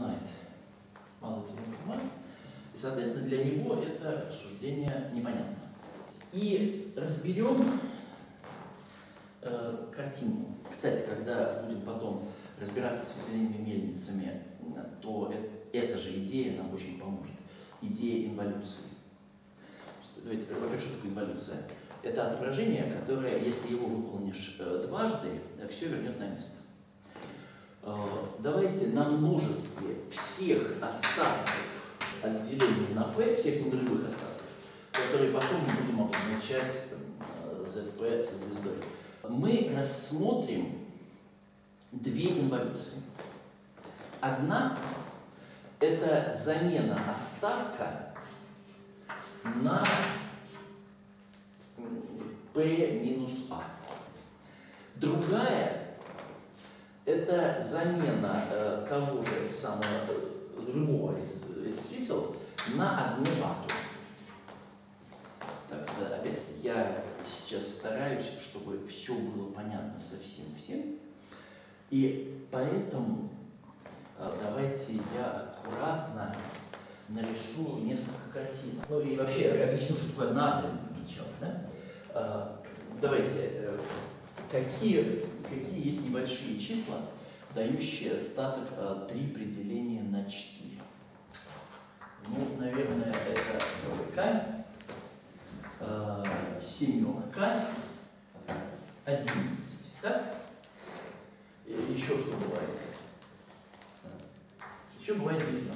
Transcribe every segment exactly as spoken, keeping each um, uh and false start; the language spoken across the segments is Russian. знает, мало чего понимает, и, соответственно, для него это рассуждение непонятно. И разберем э, картинку. Кстати, когда будем потом разбираться с ветряными мельницами, то эта же идея нам очень поможет. Идея инволюции. Давайте, во-первых, что такое инволюция? Это отображение, которое, если его выполнишь дважды, все вернет на место. Давайте на множестве всех остатков отделения на p, всех ненулевых остатков, которые потом мы будем обозначать zp со звездой, мы рассмотрим две инволюции. Одна – это замена остатка на p минус a. Другая – это замена э, того же самого, другого из этих чисел на одну ату. Так, да, опять я сейчас стараюсь, чтобы все было понятно совсем-всем. И поэтому э, давайте я аккуратно нарисую несколько картин. Ну и вообще я объясню, что такое надо для начала. Да? Давайте, какие, какие есть небольшие числа, дающие остаток три пределения на четыре? Ну, наверное, это тройка, семерка, одиннадцать. Так? Еще что бывает? Еще бывает девятнадцать.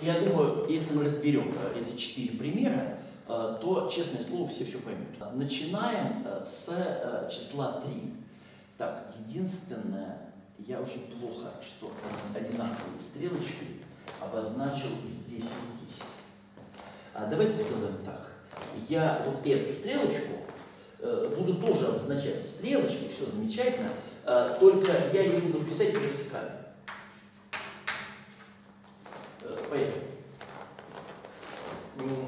Я думаю, если мы разберем эти четыре примера, то, честное слово, все все поймут. Начинаем с числа три. Так, единственное, я очень плохо, что одинаковые стрелочки обозначил здесь и здесь. А давайте сделаем так. Я вот эту стрелочку буду тоже обозначать стрелочкой, все замечательно, только я ее буду писать вертикально. Поехали.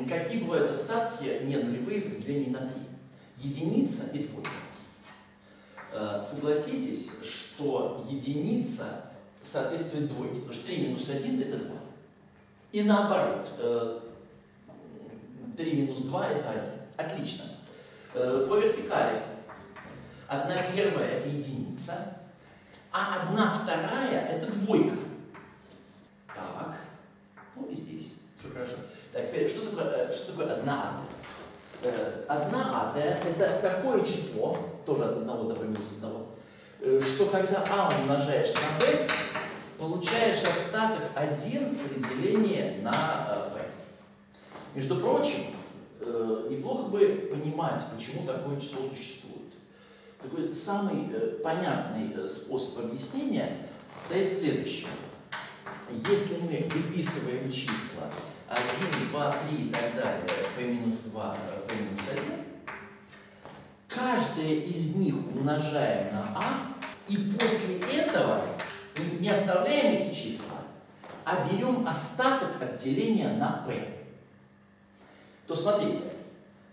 Какие бывают остатки ненулевые пределения на три? Единица и двойка. Согласитесь, что единица соответствует двойке, потому что три минус один – это два. И наоборот, три минус два – это один. Отлично. По вертикали. Одна первая – это единица, а одна вторая – это двойка. Так, ну и здесь все хорошо. Так, теперь, что такое, что такое одна ата? Одна ата – это такое число, тоже от одного до минус одного, что когда а умножаешь на b, получаешь остаток один пределение на b. Между прочим, неплохо бы понимать, почему такое число существует. Такой самый понятный способ объяснения состоит в следующем. Если мы выписываем числа один, два, три и так далее, p минус два, p минус один, каждое из них умножаем на а, и после этого не оставляем эти числа, а берем остаток от деления на p. То смотрите,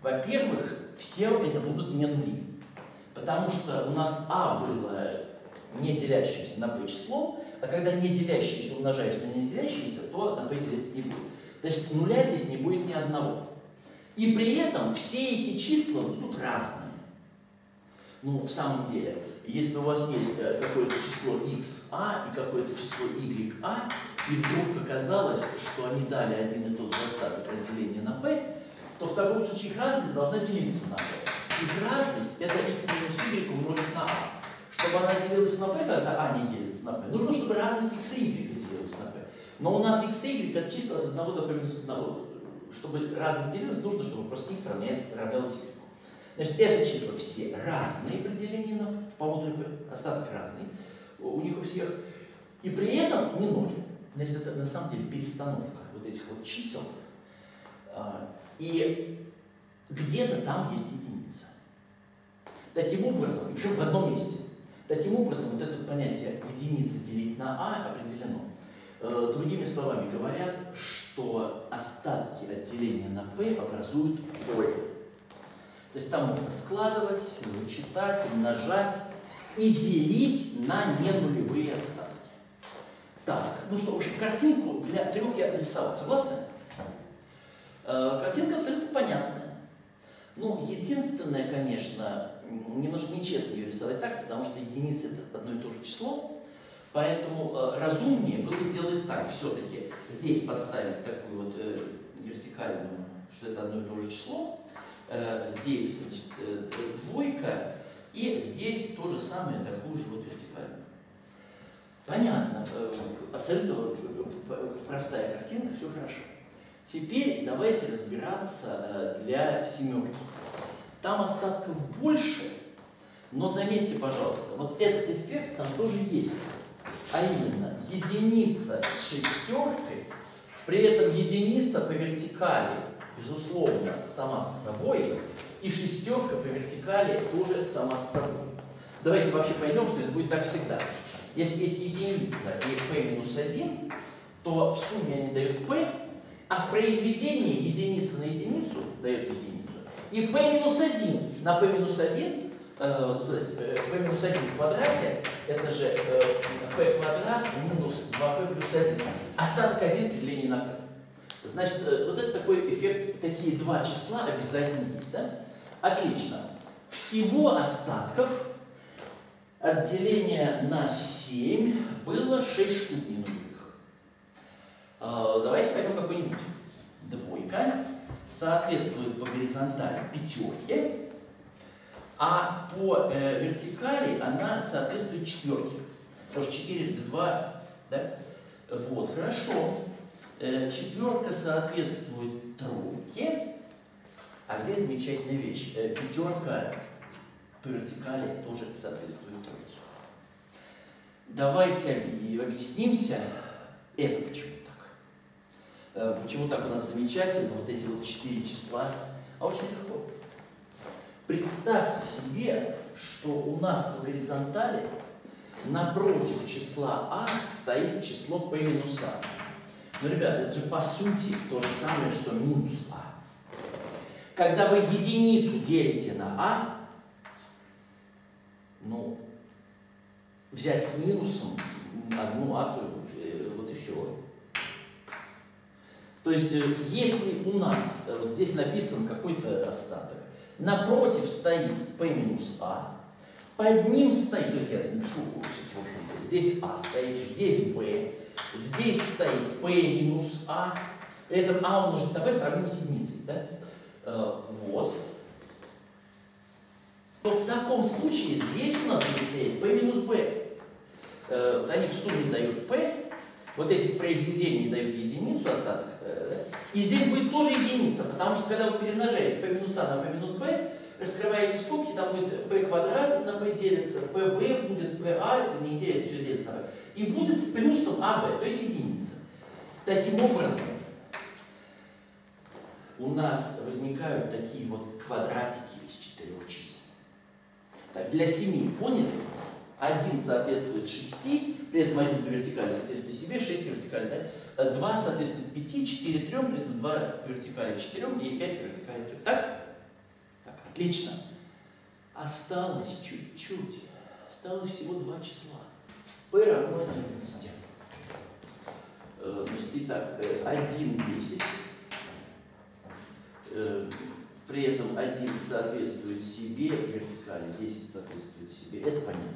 во-первых, все это будут не нули, потому что у нас а было не делящимся на p числом, а когда не делящиеся умножаешь на не делящиеся, то на p делиться не будет. Значит, нуля здесь не будет ни одного. И при этом все эти числа будут разные. Ну, в самом деле, если у вас есть какое-то число икс а и какое-то число y a, и вдруг оказалось, что они дали один и тот же остаток от деления на p, то в таком случае их разность должна делиться на p. Их разность – это x минус y умножить на a. Чтобы она делилась на p, когда а не делится на p, нужно, чтобы разность x и y делилась на p. Но у нас x и y от числа от одного до минус одного. Чтобы разность делилась, нужно, чтобы просто x равнялось y. Значит, это числа все разные пределения на по модулю p, остаток разный у них у всех. И при этом не ноль. Значит, это на самом деле перестановка вот этих вот чисел. И где-то там есть единица. Таким образом, причем в одном месте. Таким образом, вот это понятие «единица делить на а» определено. Другими словами, говорят, что остатки от деления на p образуют двойку. То есть там можно складывать, вычитать, умножать и делить на ненулевые остатки. Так, Ну что, в общем, картинку для трех я нарисовал, согласны? Э, картинка абсолютно понятная. Ну, единственное, конечно, немножко нечестно ее рисовать так, потому что единицы это одно и то же число. Поэтому э, разумнее было сделать так все-таки. Здесь поставить такую вот э, вертикальную, что это одно и то же число. Э, здесь, значит, э, двойка. И здесь то же самое, такую же вот вертикальную. Понятно. Э, абсолютно простая картинка, все хорошо. Теперь давайте разбираться э, для семерки. Там остатков больше, но заметьте, пожалуйста, вот этот эффект там тоже есть. А именно, единица с шестеркой, при этом единица по вертикали, безусловно, сама с собой, и шестерка по вертикали тоже сама с собой. Давайте вообще поймем, что это будет так всегда. Если есть единица и p минус один, то в сумме они дают p, а в произведении единица на единицу дает единицу. И p минус один на p минус один, p минус один в квадрате, это же p квадрат минус два p плюс один. Остаток один при делении на p. Значит, вот это такой эффект, такие два числа обязательно есть, да? Отлично. Всего остатков от деления на семь было шесть штук ненулевых. Давайте пойдем какой-нибудь. Двойка соответствует по горизонтали пятерке. А по э, вертикали она соответствует четверке. Потому что четыре жды два, да? Вот, хорошо. Э, четверка соответствует тройке. А здесь замечательная вещь. Э, пятерка по вертикали тоже соответствует тройке. Давайте объяснимся, это почему так. Э, почему так у нас замечательно вот эти вот четыре числа. А очень легко. Представьте себе, что у нас по горизонтали напротив числа а стоит число p минус а. Но, ребята, это же по сути то же самое, что минус а. Когда вы единицу делите на а, ну, взять с минусом одну а, то, вот и все. То есть, если у нас, вот здесь написан какой-то остаток, напротив стоит p минус а, под ним стоит, вот я напишу, здесь а стоит, здесь b, здесь стоит p минус а, при этом а умножить на b сравним с единицей, да? Э, вот. То в таком случае здесь у нас будет стоять p минус b. Э, вот они в сумме дают p, вот эти в произведении дают единицу остаток. И здесь будет тоже единица, потому что когда вы перемножаете p минус а на p минус b, раскрываете скобки, там будет p квадрат на p делится, pb будет pa, это неинтересно, все делится на b, и будет с плюсом ab, то есть единица. Таким образом, у нас возникают такие вот квадратики из четырех чисел. Так, для семи, поняли? один соответствует шести, при этом один по вертикали соответствует себе, шесть по вертикали, да? два соответствует пяти, четыре трем, при этом два по вертикали четырем и пять по вертикали трем. Так? Так, отлично. Осталось чуть-чуть. Осталось всего два числа. p равно одиннадцати. Итак, один, десять. При этом один соответствует себе, вертикали десять соответствует себе. Это понятно.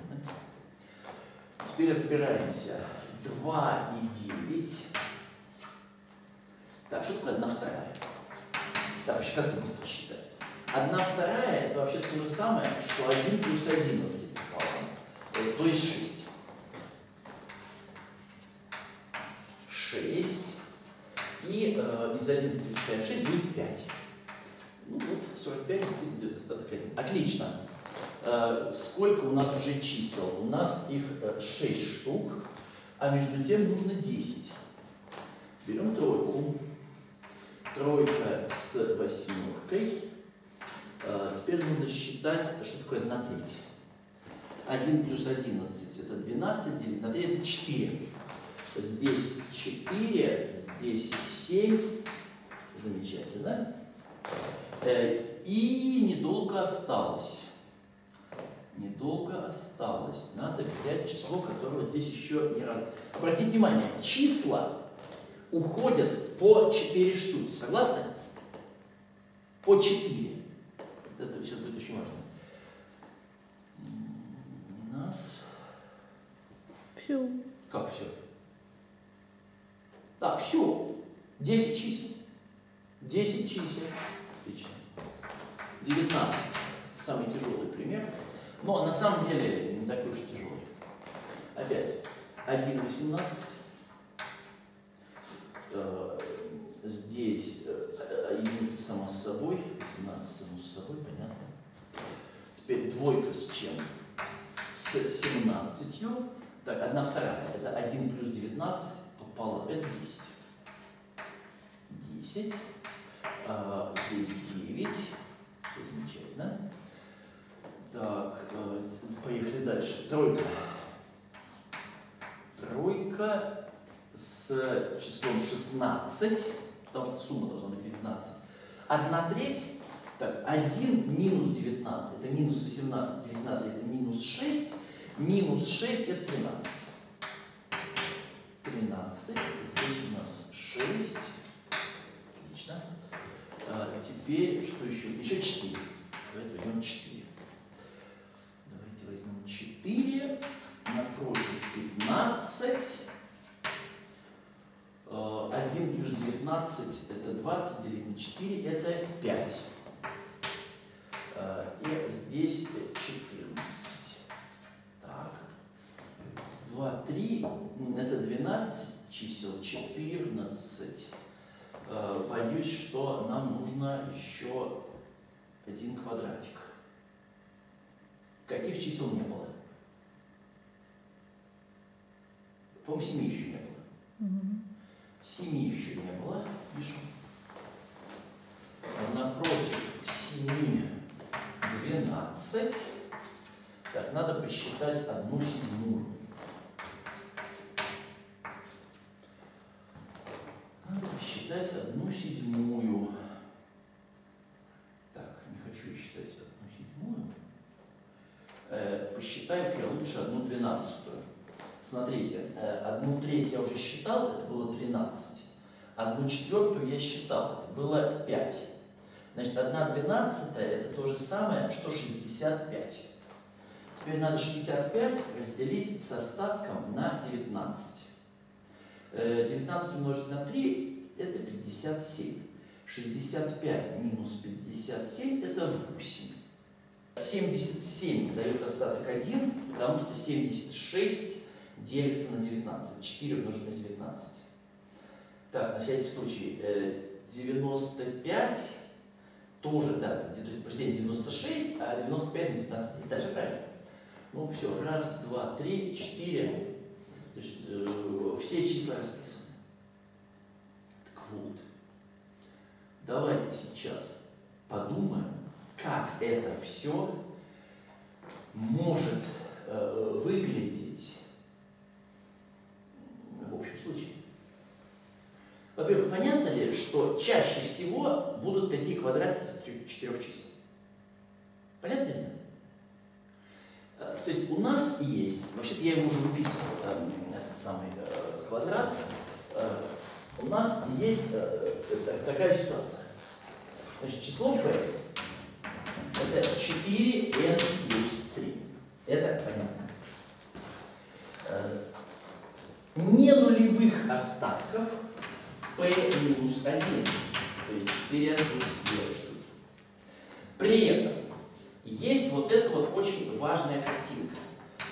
Теперь разбираемся. два и девять. Так, что такое одна вторая? Так, вообще как-то быстро считать. одна вторая это вообще то же самое, что один плюс одиннадцать. То есть шесть. шесть. И э, из одиннадцати вычитаем шесть, будет пять. Ну вот, сорок пять идет остаток один. Отлично. Э, сколько у нас уже чисел? У нас их шесть штук, а между тем нужно десять. Берем тройку. Тройка с восьмеркой. Э, теперь нужно считать, что такое одна треть. один плюс одиннадцать это двенадцать, делить на три это четыре. Здесь четыре, здесь семь. Замечательно. И недолго осталось. недолго осталось. Надо взять число, которого здесь еще не раз. Обратите внимание, числа уходят по четыре штуки. Согласны? По четыре. Это сейчас будет очень важно. У нас... Все. Как все? Да, все. десять чисел. десять чисел. Отлично. девятнадцать. Самый тяжелый пример. Но на самом деле не такой уж тяжелый. Опять. один восемнадцать. Здесь единица сама с собой. восемнадцать само с собой, понятно. Теперь двойка с чем? С семнадцатью. Так, одна вторая. Это один плюс девятнадцать пополам. Это десять. десять. А, здесь девять. Все замечательно. Так, поехали дальше. Тройка. Тройка с числом шестнадцать, потому что сумма должна быть девятнадцать. Одна треть. Так, один минус девятнадцать. Это минус восемнадцать. девятнадцать это минус шесть. Минус шесть это тринадцать. тринадцать. Здесь у нас шесть. Отлично. А теперь что еще? Еще четыре. Давайте возьмем четыре. Давайте возьмем четыре. Напротив пятнадцать. один плюс девятнадцать это двадцать. Делить на четыре это пять. И здесь четырнадцать. два, три, это двенадцать чисел, четырнадцать. Боюсь, что нам нужно еще один квадратик. Каких чисел не было? По-моему, семи еще не было. Семи еще не было. Пишем. Напротив семи двенадцать. Так, надо посчитать одну седьмую. Считать одну седьмую. Так, не хочу считать одну седьмую. Э, посчитаю я лучше одну двенадцатую. Смотрите, э, одну треть я уже считал, это было тринадцать. Одну четвертую я считал, это было пять. Значит, одна двенадцатая это то же самое, что шестьдесят пять. Теперь надо шестьдесят пять разделить с остатком на девятнадцать. Э, девятнадцать умножить на три. Это пятьдесят семь. шестьдесят пять минус пятьдесят семь это восемь. семьдесят семь дает остаток один, потому что семьдесят шесть делится на девятнадцать. четыре умножить на девятнадцать. Так, на всякий случай, девяносто пять тоже, да, девяносто шесть, а девяносто пять на девятнадцать. Это же правильно. Ну все, раз, два, три, четыре. Все числа расписаны. Вот. Давайте сейчас подумаем, как это все может э, выглядеть в общем случае. Во-первых, понятно ли, что чаще всего будут такие квадратики из четырех чисел? Понятно ли? Э, то есть у нас есть, вообще-то я его уже выписывал, там, этот самый э, квадрат. Э, У нас есть э, такая ситуация. Значит, число p это четыре эн плюс три. Это понятно. Э, не нулевых остатков p минус один. То есть четыре эн плюс две штуки. При этом есть вот эта вот очень важная картинка.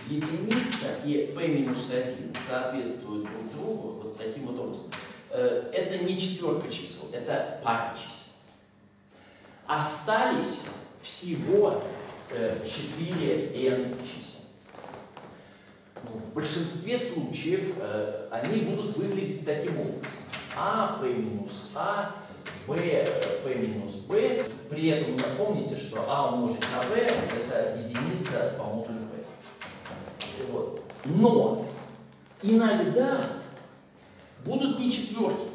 Единица и p минус один соответствуют друг другу вот таким вот образом. Это не четверка чисел, это пара чисел. Остались всего четыре эн чисел. В большинстве случаев они будут выглядеть таким образом. А, p минус а, b, p минус b. При этом напомните, что а умножить на b это единица по модулю b. Вот. Но иногда будут не четверки.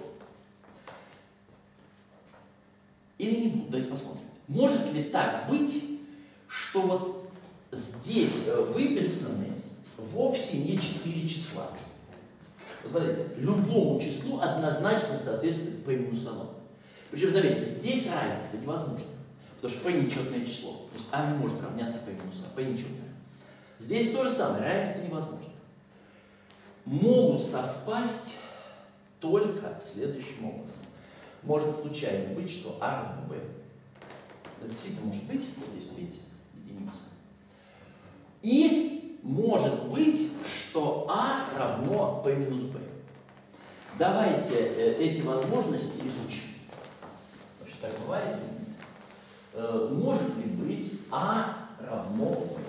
Или не будут, давайте посмотрим. Может ли так быть, что вот здесь здесь выписаны вовсе не четыре числа. Посмотрите, любому числу однозначно соответствует P минус одно. Причем, заметьте, здесь равенство невозможно, потому что P нечетное число. То есть А не может равняться P минус одно, P нечетное. Здесь то же самое, равенство невозможно. Могут совпасть только следующим образом. Может случайно быть, что А равно Б. Это действительно может быть, вот здесь, видите, единица. И может быть, что А равно P минус Б. Давайте эти возможности изучим. Вообще так бывает? Может ли быть А равно Б?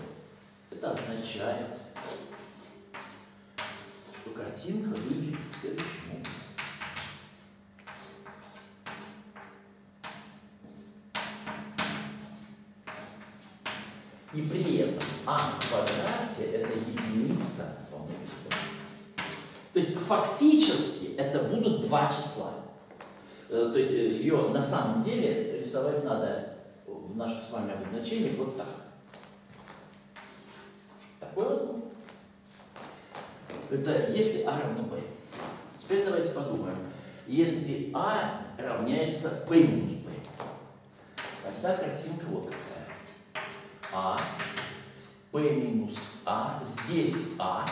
Это означает, что картинка выглядит следующим образом. И при этом А в квадрате – это единица. То есть фактически это будут два числа. То есть ее на самом деле рисовать надо в наших с вами обозначениях вот так. Такой вот. Это если А равно Б. Теперь давайте подумаем. Если А равняется P минус Б, тогда картинка вот какая. А, P минус А, здесь А,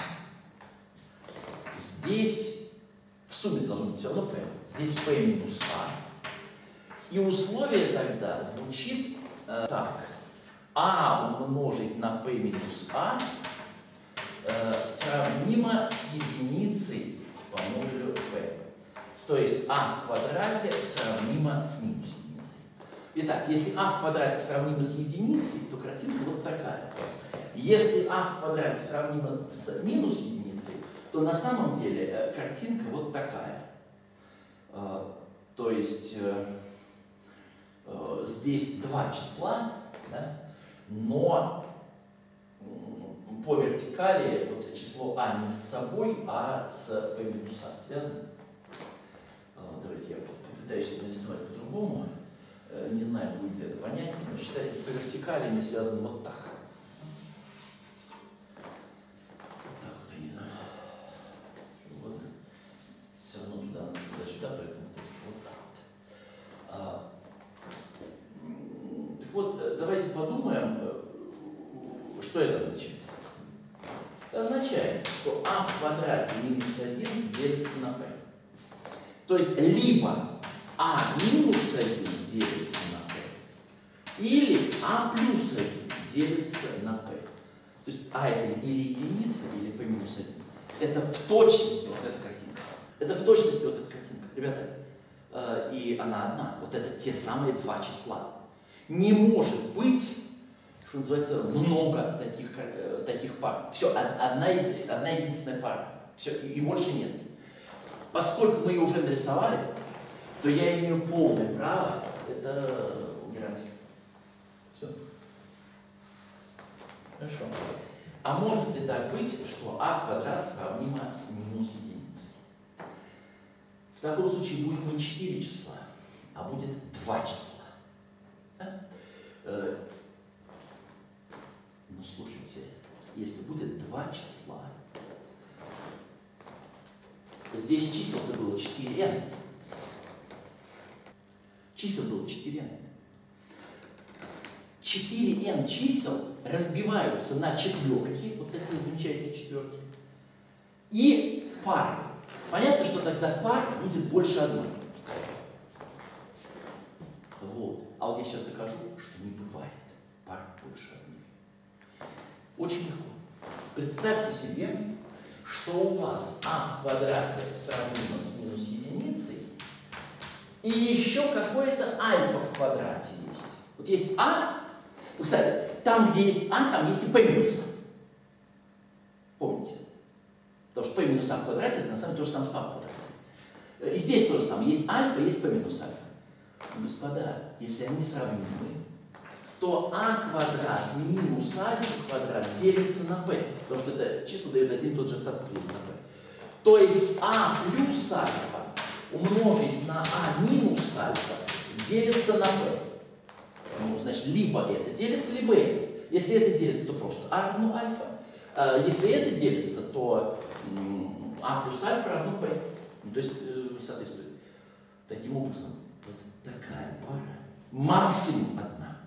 здесь в сумме должно быть все равно P, здесь P минус А. И условие тогда звучит э, так. А умножить на P минус А э, сравнимо с единицей по модулю P. То есть А в квадрате сравнимо с минусом. Итак, если А в квадрате сравнимо с единицей, то картинка вот такая. Если А в квадрате сравнимо с минус единицей, то на самом деле картинка вот такая. То есть здесь два числа, да, но по вертикали вот число А не с собой, а с P минус А. Связано? Давайте я попытаюсь это нарисовать по-другому. Не знаю, будет ли это понятно, но считайте, по вертикали они связаны вот так. Вот так вот они. Вот. Все равно туда, туда-сюда, поэтому вот так вот. А, так вот, давайте подумаем, что это означает. Это означает, что А в квадрате минус один делится на P. То есть, либо А минус один делится на P, или А плюс один делится на P. То есть А это или единица, или P минус один. Это в точности вот эта картинка. Это в точности вот эта картинка, ребята. И она одна. Вот это те самые два числа. Не может быть, что называется, много таких, таких пар. Все, одна, одна единственная пара. Все, и больше нет. Поскольку мы ее уже нарисовали, то я имею полное право это убирать. Все. Хорошо. А может ли так быть, что А квадрат сравнимо с минус единицей? В таком случае будет не четыре числа, а будет два числа. Да? Ну, слушайте, если будет два числа, здесь чисел-то было четыре. Чисел было четыре эн. четыре эн чисел разбиваются на четверки, вот такие замечательные четверки, и пары. Понятно, что тогда пар будет больше одной. Вот. А вот я сейчас докажу, что не бывает пар больше одной. Очень легко. Представьте себе, что у вас А в квадрате сравнимо с минус единицей, и еще какое-то альфа в квадрате есть. Вот есть А. Ну, кстати, там, где есть А, там есть и P минус А. Помните? Потому что P минус А в квадрате – это на самом деле то же самое, что А в квадрате. И здесь то же самое. Есть альфа, есть P минус альфа. Господа, если они сравнимы, то А квадрат минус альфа квадрат делится на P. Потому что это число дает один и тот же остаток делится на P. То есть А плюс альфа умножить на А минус альфа делится на P. Ну, значит, либо это делится, либо это. Если это делится, то просто А равно альфа. Если это делится, то А плюс альфа равно Б. То есть, соответствует. Таким образом, вот такая пара максимум одна.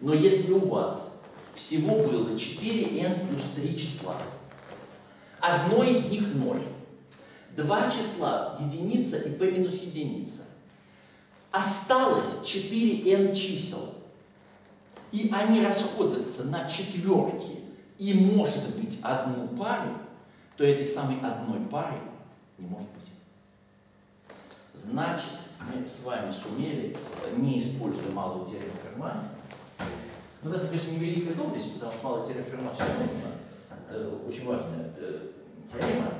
Но если у вас всего было четыре эн плюс три числа, одно из них ноль, два числа единица и p минус единица, осталось четыре эн чисел, и они расходятся на четверки и, может быть, одну пару, то этой самой одной пары не может быть. Значит, мы с вами сумели, не используя малую теорему Ферма, но это, конечно, не великая доблесть, потому что малая теорема Ферма все нужна, очень важная теорема.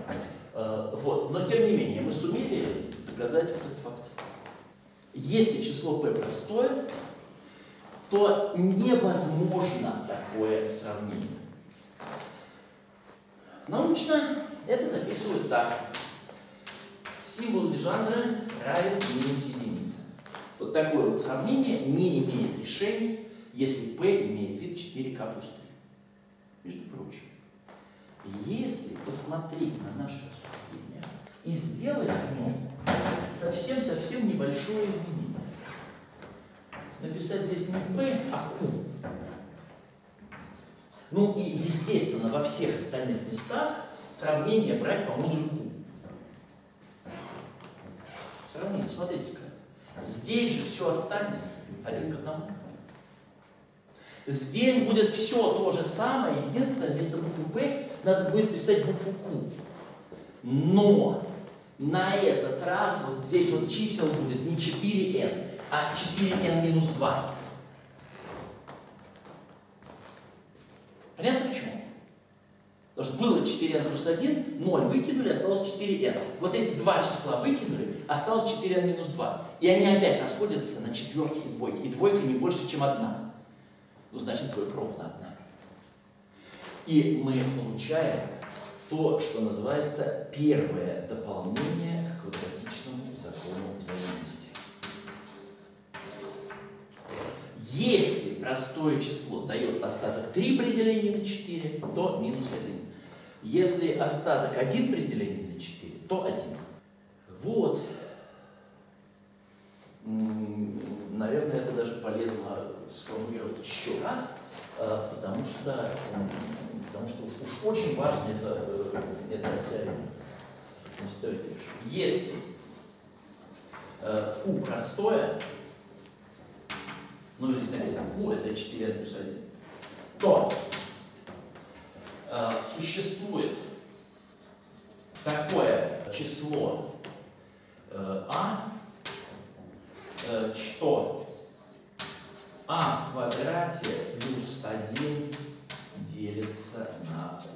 Вот. Но, тем не менее, мы сумели доказать этот факт. Если число p простое, то невозможно такое сравнение. Научно это записывают так. Символ Лежандра равен минус единице. Вот такое вот сравнение не имеет решений, если p имеет вид четыре ка плюс три. Между прочим, если посмотреть на наше рассуждение и сделать в нем совсем-совсем небольшое изменение, написать здесь не p, а q. Ну и, естественно, во всех остальных местах сравнение брать по модулю q. Сравнение, смотрите-ка. Здесь же все останется один к одному. Здесь будет все то же самое, единственное, вместо буквы p надо будет писать букву q. Но на этот раз вот здесь вот чисел будет не четыре эн, а четыре эн минус два. Понятно почему? Потому что было четыре эн плюс один, ноль выкинули, осталось четыре эн. Вот эти два числа выкинули, осталось четыре эн минус два. И они опять расходятся на четверки и двойки. И двойка не больше, чем одна. Ну, значит, двойка ровно одна. И мы получаем то, что называется первое дополнение к квадратичному закону взаимности. Если простое число дает остаток три при делении на четыре, то минус один. Если остаток один при делении на четыре, то один. Вот. Наверное, это даже полезно сформулировать еще раз, потому что, потому что уж, уж очень важно это, это теорема. Давайте решим. Если Q простое, ну здесь написано Q, это четыре эн плюс один, то э, существует такое число э, А, э, что А в квадрате плюс один делится на Q.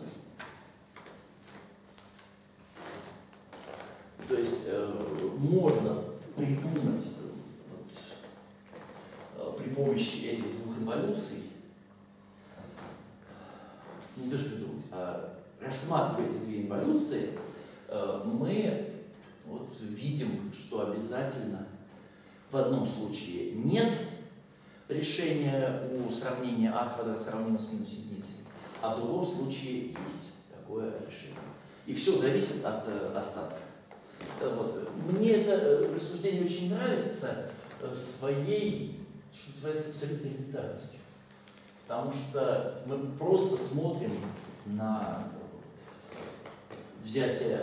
То есть э, можно придумать при помощи этих двух инволюций, не то что думать, а рассматривая эти две инволюции, мы вот видим, что обязательно в одном случае нет решения у сравнения А квадрат сравнимо с минус единицей, а в другом случае есть такое решение. И все зависит от остатка. Вот. Мне это рассуждение очень нравится своей, что называется, абсолютной элементарностью. Потому что мы просто смотрим на взятие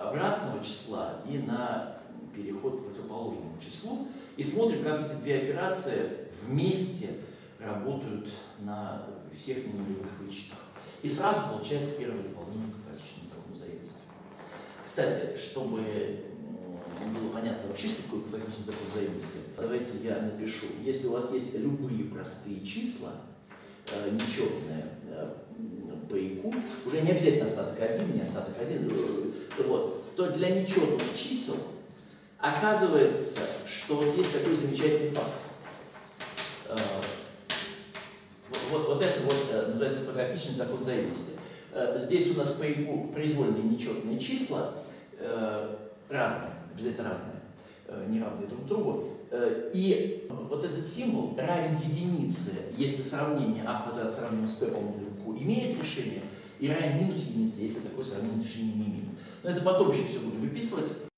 обратного числа и на переход к противоположному числу, и смотрим, как эти две операции вместе работают на всех ненулевых вычетах. И сразу получается первое дополнение к квадратичному закону взаимности. Кстати, чтобы было понятно вообще, что такое квадратичный закон взаимности, давайте я напишу. Если у вас есть любые простые числа, э, нечетные, э, p и q, уже не обязательно остаток один, не остаток один, вот, то для нечетных чисел оказывается, что вот есть такой замечательный факт. Э, вот, вот это вот называется квадратичный закон взаимности. Э, здесь у нас p и q произвольные нечетные числа, э, разные. Обязательно разные. не равны друг другу. И вот этот символ равен единице, если сравнение а квадрат сравним с p по модулю q имеет решение, и равен минус единице, если такое сравнение решения не имеет. Но это потом еще все буду выписывать.